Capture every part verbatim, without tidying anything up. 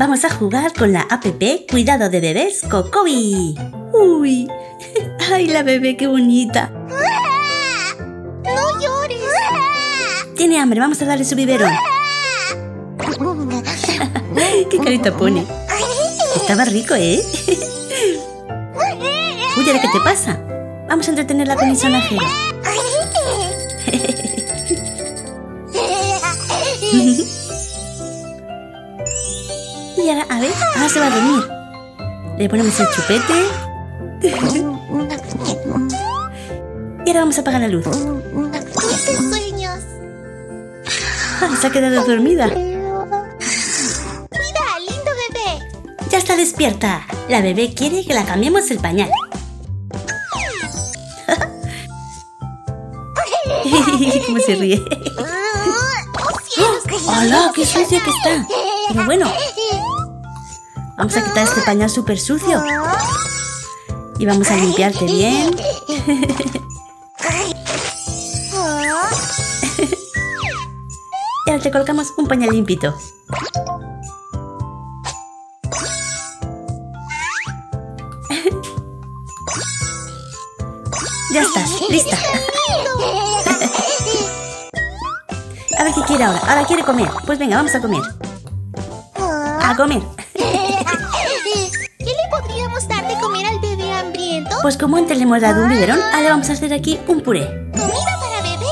Vamos a jugar con la app Cuidado de Bebés Cocobi. ¡Uy! ¡Ay, la bebé, qué bonita! ¡No llores! Tiene hambre, vamos a darle su biberón. ¡Qué carita pone! Estaba rico, ¿eh? Uy, ¿ahora qué te pasa? Vamos a entretenerla con el sonajero. Y ahora, a ver, ahora se va a dormir. Le ponemos el chupete. Y ahora vamos a apagar la luz. ¡Qué sueños! Ah, se ha quedado dormida. ¡Cuida, lindo bebé! Ya está despierta. La bebé quiere que la cambiemos el pañal. ¿Cómo se ríe? ¡Hola! ¡Qué sucio que está! Pero bueno, vamos a quitar este pañal súper sucio. Y vamos a limpiarte bien. Y ahora te colocamos un pañal limpito. Ya estás, lista. A ver qué quiere ahora. Ahora quiere comer. Pues venga, vamos a comer. A comer. ¿Qué le podríamos dar de comer al bebé hambriento? Pues como antes le hemos dado un biberón, ahora vamos a hacer aquí un puré. ¡Comida para bebé!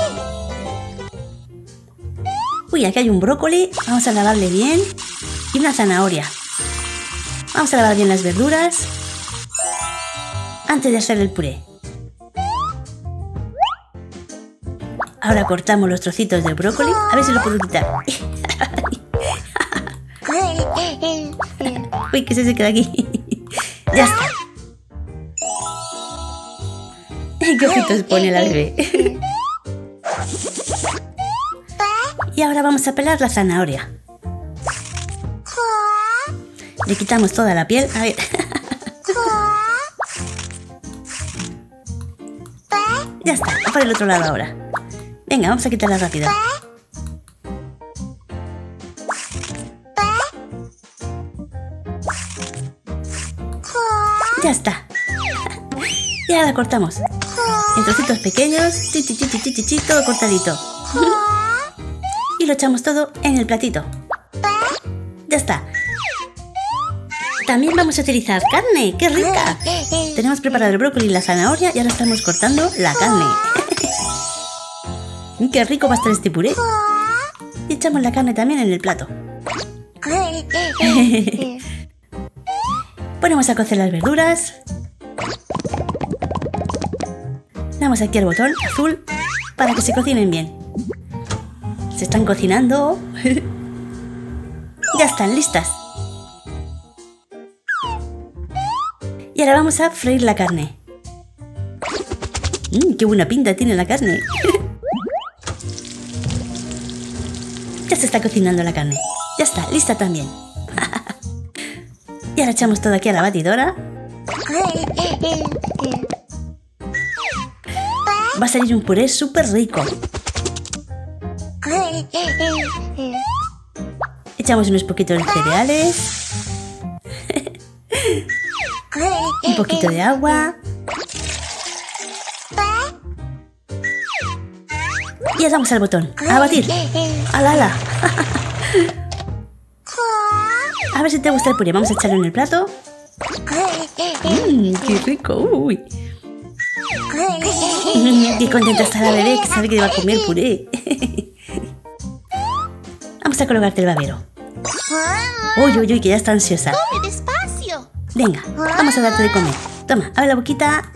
Uy, aquí hay un brócoli. Vamos a lavarle bien. Y una zanahoria. Vamos a lavar bien las verduras antes de hacer el puré. Ahora cortamos los trocitos de brócoli. A ver si lo puedo quitar. Uy, que se se queda aquí. Ya está. ¿Qué ojitos pone la bebé? Y ahora vamos a pelar la zanahoria. Le quitamos toda la piel. A ver. Ya está. Va para el otro lado ahora. Venga, vamos a quitarla rápido. Ya está. Y ahora la cortamos en trocitos pequeños. Chi, chi, chi, chi, chi, chi, todo cortadito. Y lo echamos todo en el platito. Ya está. También vamos a utilizar carne. ¡Qué rica! Tenemos preparado el brócoli y la zanahoria. Y ahora estamos cortando la carne. ¡Qué rico va a estar este puré! Y echamos la carne también en el plato. Ponemos a cocer las verduras. Damos aquí al botón azul para que se cocinen bien. Se están cocinando. Ya están listas. Y ahora vamos a freír la carne. Mm, ¡Qué buena pinta tiene la carne! Ya se está cocinando la carne. Ya está, lista también. Y ahora echamos todo aquí a la batidora. Va a salir un puré súper rico. Echamos unos poquitos de cereales. Un poquito de agua. Y le damos al botón. A batir. ¡Ala, ala! A ver si te gusta el puré. Vamos a echarlo en el plato. ¡Mmm, qué rico! ¡Uy! ¡Qué contenta está la bebé que sabe que va a comer puré! Vamos a colocarte el babero. ¡Uy, uy, uy! Que ya está ansiosa. ¡Come despacio! Venga, vamos a darte de comer. Toma, abre la boquita.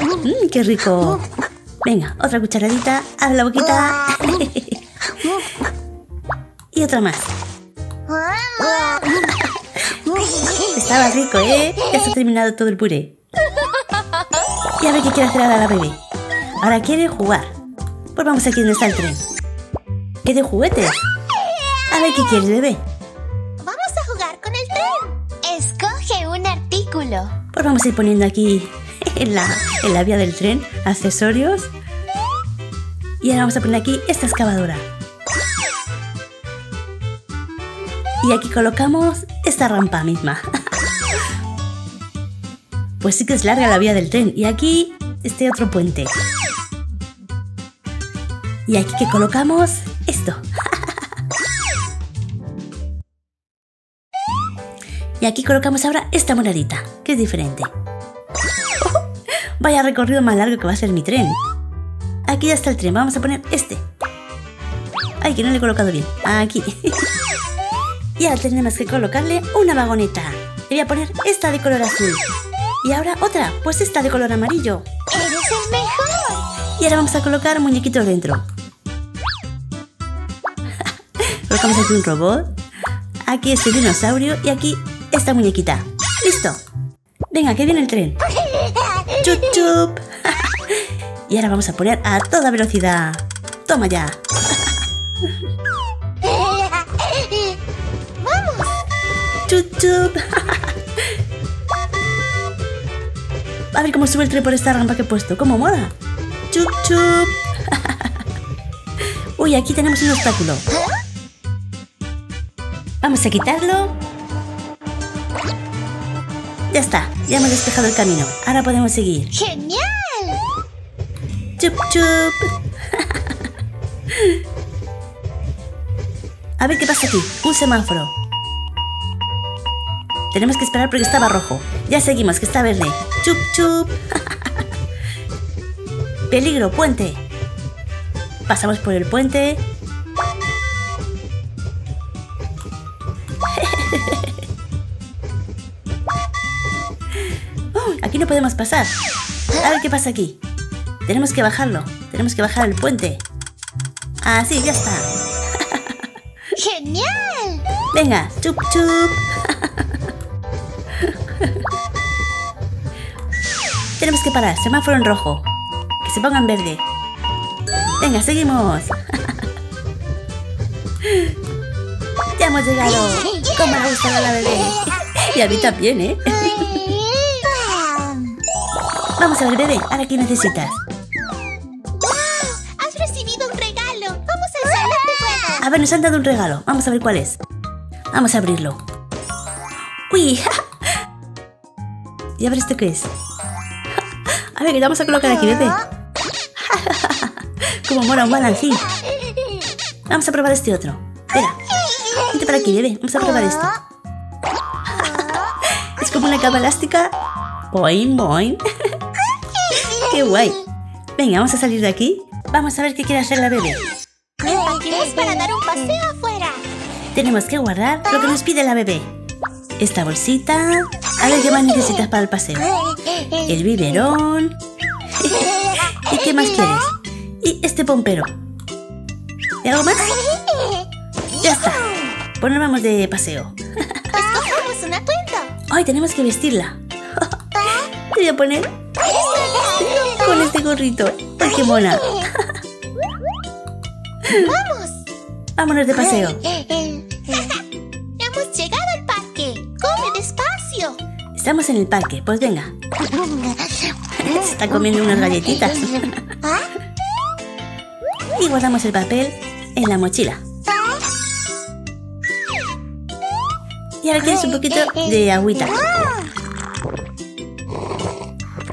¡Mmm, qué rico! Venga, otra cucharadita, abre la boquita. Y otra más. Estaba rico, ¿eh? Ya se ha terminado todo el puré. Y a ver qué quiere hacer ahora la bebé. Ahora quiere jugar. Pues vamos aquí donde está el tren. ¿Qué de juguetes? A ver qué quieres, bebé. Vamos a jugar con el tren. Escoge un artículo. Pues vamos a ir poniendo aquí en la, en la vía del tren accesorios. Y ahora vamos a poner aquí esta excavadora. Y aquí colocamos esta rampa misma. Pues sí que es larga la vía del tren. Y aquí este otro puente. Y aquí que colocamos esto. Y aquí colocamos ahora esta monedita, que es diferente. Oh, vaya recorrido más largo que va a ser mi tren. Aquí ya está el tren, vamos a poner este. Ay, que no le he colocado bien. Aquí. Y ahora tenemos que colocarle una vagoneta. Le voy a poner esta de color azul. Y ahora otra, pues esta de color amarillo. ¡Eres el mejor! Y ahora vamos a colocar muñequitos dentro. Colocamos aquí un robot. Aquí este dinosaurio. Y aquí esta muñequita. ¡Listo! Venga, que viene el tren. ¡Chup, chup! Y ahora vamos a poner a toda velocidad. ¡Toma ya! ¡Vamos! ¡Chup, chup! A ver cómo sube el tren por esta rampa que he puesto. ¡Cómo mola! ¡Chup, chup! Uy, aquí tenemos un obstáculo. Vamos a quitarlo. Ya está. Ya hemos despejado el camino. Ahora podemos seguir. ¡Genial! ¡Chup, chup! A ver qué pasa aquí. Un semáforo. Tenemos que esperar porque estaba rojo. Ya seguimos, que está verde. ¡Chup, chup! Peligro, puente. Pasamos por el puente. Oh, aquí no podemos pasar. A ver qué pasa aquí. Tenemos que bajarlo. Tenemos que bajar el puente. Así, ya está. ¡Genial! Venga, chup, chup. Tenemos que parar. Semáforo en rojo. Que se ponga en verde. Venga, seguimos. Ya hemos llegado. Cómo me ha gustado la bebé. Y a mí también, ¿eh? Vamos a ver, bebé. Ahora, ¿qué necesitas? ¡Has recibido un regalo! ¡Vamos al salón de juegos! A ver, nos han dado un regalo. Vamos a ver cuál es. Vamos a abrirlo. ¡Uy! Y a ver, ¿esto qué es? A ver, que vamos a colocar aquí, bebé. Como mola un balancín. Vamos a probar este otro. Espera. Vente para aquí, bebé. Vamos a probar esto. Es como una capa elástica. Boing, boing. ¡Qué guay! Venga, vamos a salir de aquí. Vamos a ver qué quiere hacer la bebé. Partimos para dar un paseo afuera. Tenemos que guardar lo que nos pide la bebé. Esta bolsita. A ver qué más necesitas para el paseo. El biberón. ¿Y qué más quieres? Y este pompero. ¿Y algo más? ¡Ya está! Pues nos vamos de paseo. ¡Escojamos una cuenta! ¡Ay, tenemos que vestirla! Te voy a poner con este gorrito. ¡Ay, qué mona! ¡Vamos! ¡Vámonos de paseo! ¡Hemos llegado al parque! ¡Come despacio! Estamos en el parque, pues venga. Se está comiendo unas galletitas. Y guardamos el papel en la mochila. Y ahora quieres un poquito de agüita.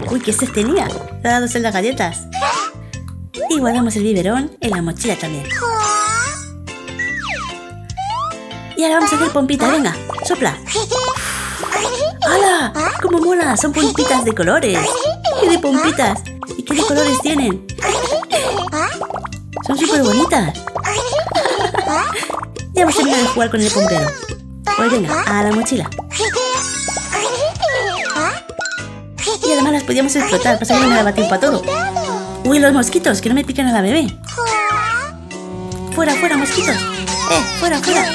Uy, ¿qué se tenía? Le ha dado en las galletas. Y guardamos el biberón en la mochila también. Y ahora vamos a hacer pompitas, venga, sopla. ¡Hala! ¡Cómo mola! Son pompitas de colores. ¡Qué de pompitas! ¿Y qué de colores tienen? Son súper bonitas. Ya hemos terminado de jugar con el pompero. Pues venga, a la mochila. Y además las podíamos explotar, pasa que no me daba tiempo a todo. Uy, los mosquitos, que no me pican a la bebé. Fuera, fuera, mosquitos. Eh, fuera, fuera.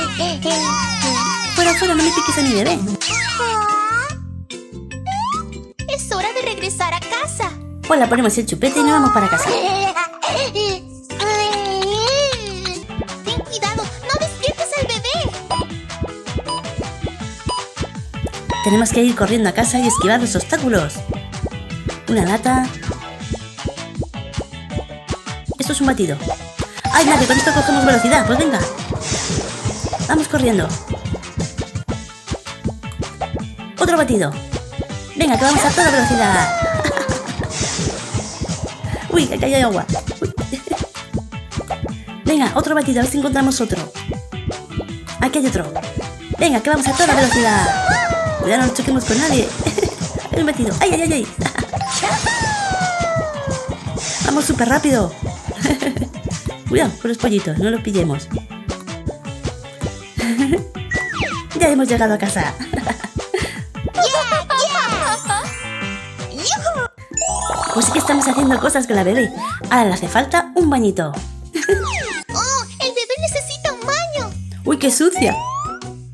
Fuera, fuera, no me piques a mi bebé. Es hora de regresar a casa. Pues la ponemos el chupete y nos vamos para casa. Ten cuidado, no despiertes al bebé. Tenemos que ir corriendo a casa y esquivar los obstáculos. Una lata. Esto es un batido. ¡Ay, madre! Con esto cogemos velocidad. Pues venga. Vamos corriendo. Otro batido. Venga, que vamos a toda velocidad. Uy, que hay agua. Uy. Venga, otro batido, a ver si encontramos otro. Aquí hay otro. Venga, que vamos a toda velocidad. Cuidado, no nos choquemos con nadie. Hay un batido. ¡Ay, ay, ay, ay! Vamos súper rápido. Cuidado con los pollitos, no los pillemos. Ya hemos llegado a casa. Pues sí que estamos haciendo cosas con la bebé. Ahora le hace falta un bañito. ¡Oh! ¡El bebé necesita un baño! ¡Uy, qué sucia!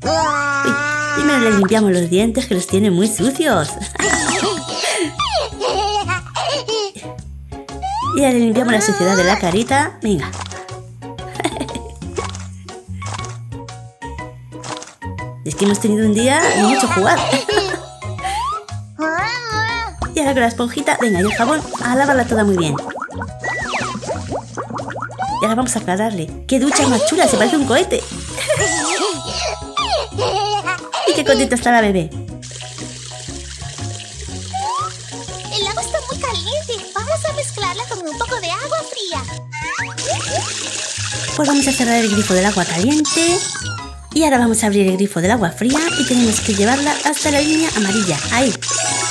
Uy, primero le limpiamos los dientes, que los tiene muy sucios. Y ahora le limpiamos la suciedad de la carita. Venga. Es que hemos tenido un día mucho jugar. Y ahora con la esponjita, venga, y el jabón, a lavarla toda muy bien. Y ahora vamos a aclararle. ¡Qué ducha más chula! ¡Se parece un cohete! ¡Y qué contenta está la bebé! El agua está muy caliente. Vamos a mezclarla con un poco de agua fría. Pues vamos a cerrar el grifo del agua caliente. Y ahora vamos a abrir el grifo del agua fría y tenemos que llevarla hasta la línea amarilla. Ahí.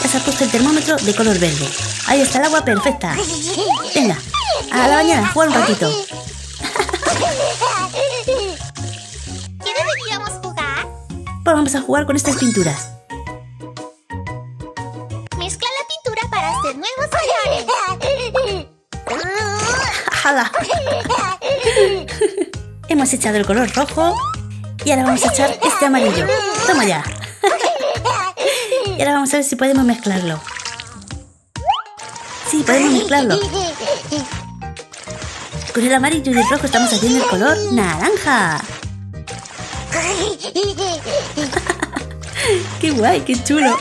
Ya se ha puesto el termómetro de color verde. Ahí está el agua perfecta. Venga, a la bañera, jugar un ratito. ¿Qué deberíamos jugar? Pues vamos a jugar con estas pinturas. Mezcla la pintura para hacer nuevos colores. ¡Jala! Hemos echado el color rojo. Y ahora vamos a echar este amarillo. ¡Toma ya! Y ahora vamos a ver si podemos mezclarlo. Sí, podemos mezclarlo. Con el amarillo y el rojo estamos haciendo el color naranja. ¡Qué guay, qué chulo!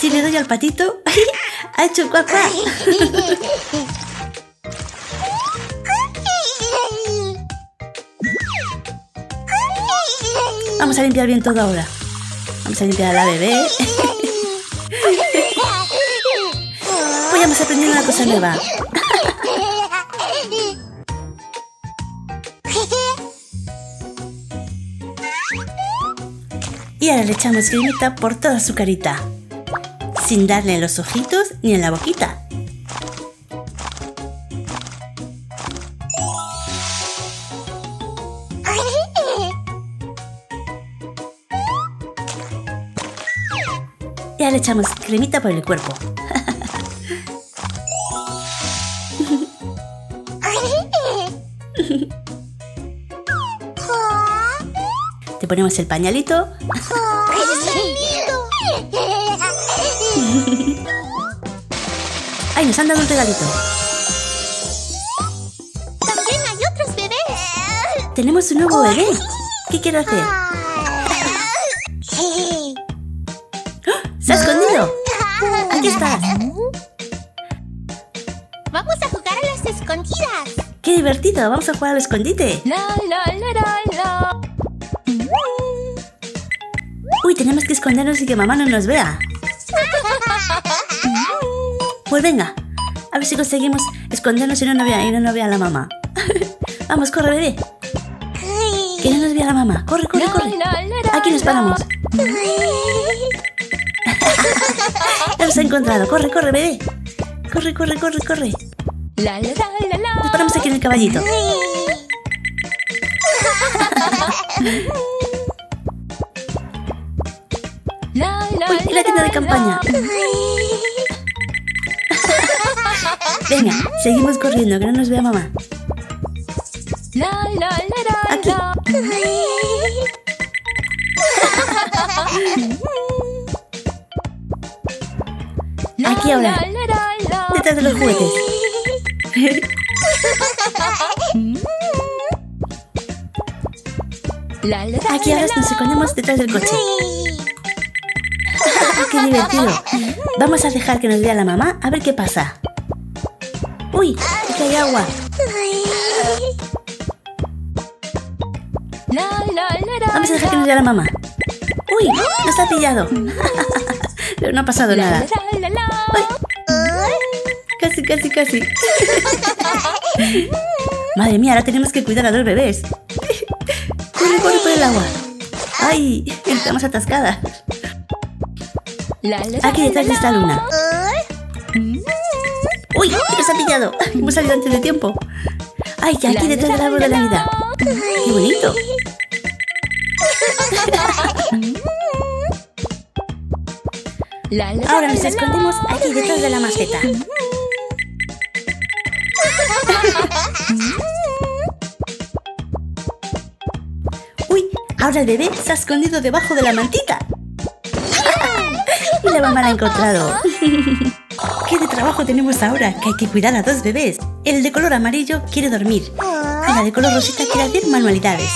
Si le doy al patito, ha hecho cuac cuac. Vamos a limpiar bien todo ahora. Vamos a limpiar a la bebé. Pues ya hemos aprendido una cosa nueva. Y ahora le echamos cremita por toda su carita. Sin darle en los ojitos ni en la boquita. Ya le echamos cremita por el cuerpo. Te ponemos el pañalito. ¡Ay, nos han dado un regalito! ¡También hay otros bebés! ¡Tenemos un nuevo bebé! ¿Qué quiero hacer? ¡Se ha escondido! ¡Aquí estás! ¡Vamos a jugar a las escondidas! ¡Qué divertido! ¡Vamos a jugar al escondite! La, la, la, la, la. ¡Uy! Tenemos que escondernos y que mamá no nos vea. Pues venga, a ver si conseguimos escondernos y no nos vea, y no nos vea la mamá. Vamos, corre, bebé. Que no nos vea la mamá. Corre, corre, corre. Aquí nos paramos. Los he encontrado. Corre, corre, bebé. Corre, corre, corre, corre. La, la, la, la. Nos paramos aquí en el caballito. La, la, uy, y la tienda de campaña. Venga, seguimos corriendo, que no nos vea mamá. La, la, la, la, la. Aquí. Aquí ahora, detrás de los juguetes. Aquí ahora nos escondemos detrás del coche. ¡Qué divertido! Vamos a dejar que nos vea la mamá a ver qué pasa. ¡Uy! Aquí hay agua. Vamos a dejar que nos vea la mamá. ¡Uy! ¡Nos ha pillado! Pero no ha pasado nada. ¡Ay! Casi, casi, casi. Madre mía, ahora tenemos que cuidar a los bebés. Corre, corre por el agua. ¡Ay! Estamos atascadas. Aquí detrás de esta luna. ¡Uy! ¡Nos ha pillado! Hemos salido antes de tiempo. ¡Ay! Ya aquí detrás del árbol de la vida. ¡Qué bonito! Ahora nos escondemos aquí detrás de la maceta. ¡Uy! Ahora el bebé se ha escondido debajo de la mantita. Y la mamá la ha encontrado. ¿Qué de trabajo tenemos ahora? Que hay que cuidar a dos bebés. El de color amarillo quiere dormir. Y la de color rosita quiere hacer manualidades.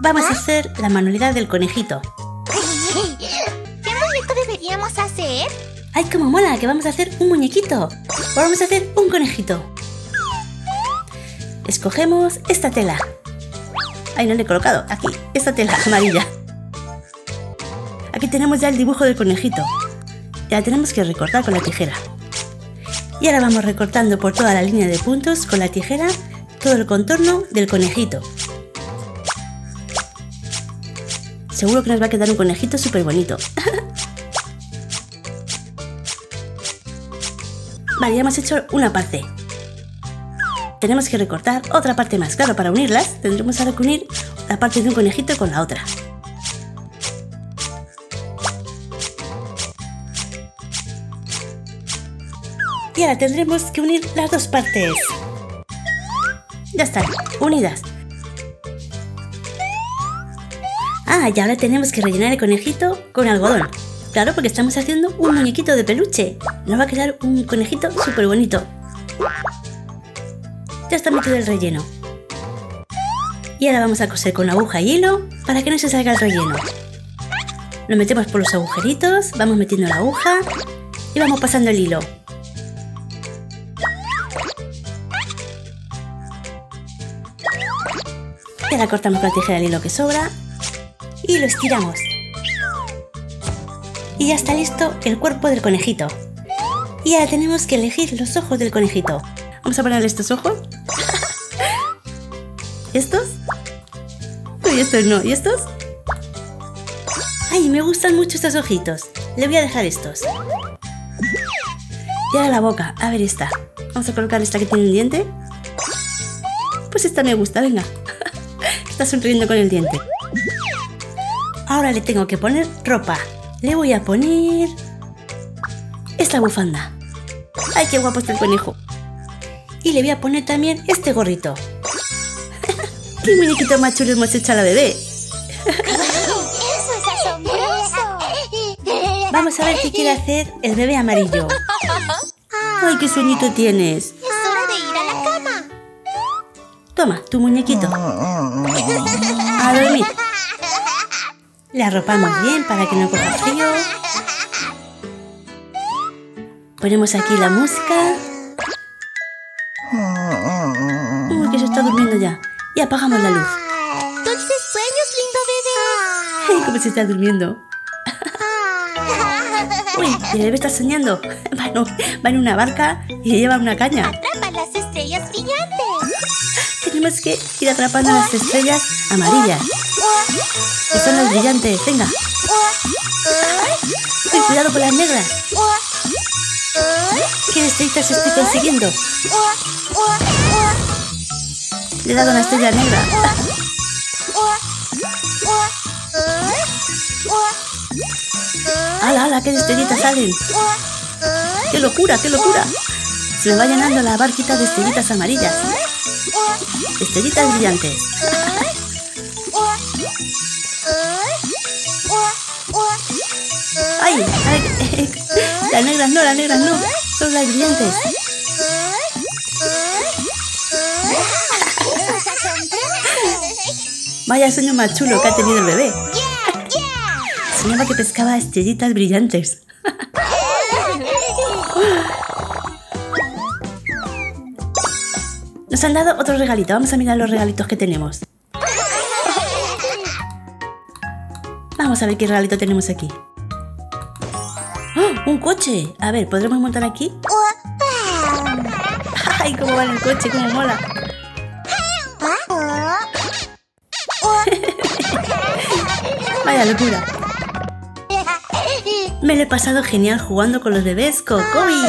Vamos a hacer la manualidad del conejito. ¿Qué muñeco deberíamos hacer? ¡Ay, cómo mola! Que vamos a hacer un muñequito. Vamos a hacer un conejito. Escogemos esta tela. Ay, no le he colocado. Aquí, esta tela amarilla. Aquí tenemos ya el dibujo del conejito. Ya tenemos que recortar con la tijera. Y ahora vamos recortando por toda la línea de puntos con la tijera todo el contorno del conejito. Seguro que nos va a quedar un conejito súper bonito. Vale, ya hemos hecho una parte. Tenemos que recortar otra parte más. Claro, para unirlas tendremos ahora que unir la parte de un conejito con la otra. Y ahora tendremos que unir las dos partes. Ya están, unidas. Ah, y ahora tenemos que rellenar el conejito con algodón. Claro, porque estamos haciendo un muñequito de peluche. Nos va a quedar un conejito súper bonito. Ya está metido el relleno. Y ahora vamos a coser con aguja y hilo para que no se salga el relleno. Lo metemos por los agujeritos, vamos metiendo la aguja y vamos pasando el hilo. Y ahora cortamos con la tijera el hilo que sobra y lo estiramos. Y ya está listo el cuerpo del conejito. Y ahora tenemos que elegir los ojos del conejito. Vamos a ponerle estos ojos. ¿Estos? Y estos no. ¿Y estos? ¡Ay, me gustan mucho estos ojitos! Le voy a dejar estos. Y ahora la boca. A ver esta. Vamos a colocar esta que tiene el diente. Pues esta me gusta, venga. Está sonriendo con el diente. Ahora le tengo que poner ropa. Le voy a poner esta bufanda. ¡Ay, qué guapo está el conejo! Y le voy a poner también este gorrito. ¡Qué muñequito más chulo hemos hecho a la bebé! ¡Eso es asombroso! Vamos a ver qué quiere hacer el bebé amarillo. ¡Ay, qué sueñito tienes! Toma, tu muñequito. A dormir. Le arropamos bien para que no coja frío. Ponemos aquí la música. Uy, que se está durmiendo ya. Y apagamos la luz. Dulces sueños, lindo bebé. Ay, cómo se está durmiendo. Uy, el bebé está soñando. Va en una barca y lleva una caña. Atrapa las estrellas brillantes. Tenemos que ir atrapando las estrellas amarillas. Que son las brillantes, venga. Uy, cuidado con las negras. ¿Qué estrellitas estoy consiguiendo? Le he dado una estrella negra. ¡Hala, hala! ¡Qué estrellitas salen! ¡Qué locura, qué locura! Se me va llenando la barquita de estrellitas amarillas. Estrellitas brillantes. ¡Ay! Ay, las negras no, las negras no. Son las brillantes. Vaya sueño más chulo que ha tenido el bebé. Soñaba que pescaba estrellitas brillantes. Nos han dado otro regalito. Vamos a mirar los regalitos que tenemos. Vamos a ver qué regalito tenemos aquí. ¡Oh, un coche! A ver, ¿podremos montar aquí? ¡Ay, cómo va el coche! ¡Cómo mola! ¡Vaya locura! Me lo he pasado genial jugando con los bebés Cocobi.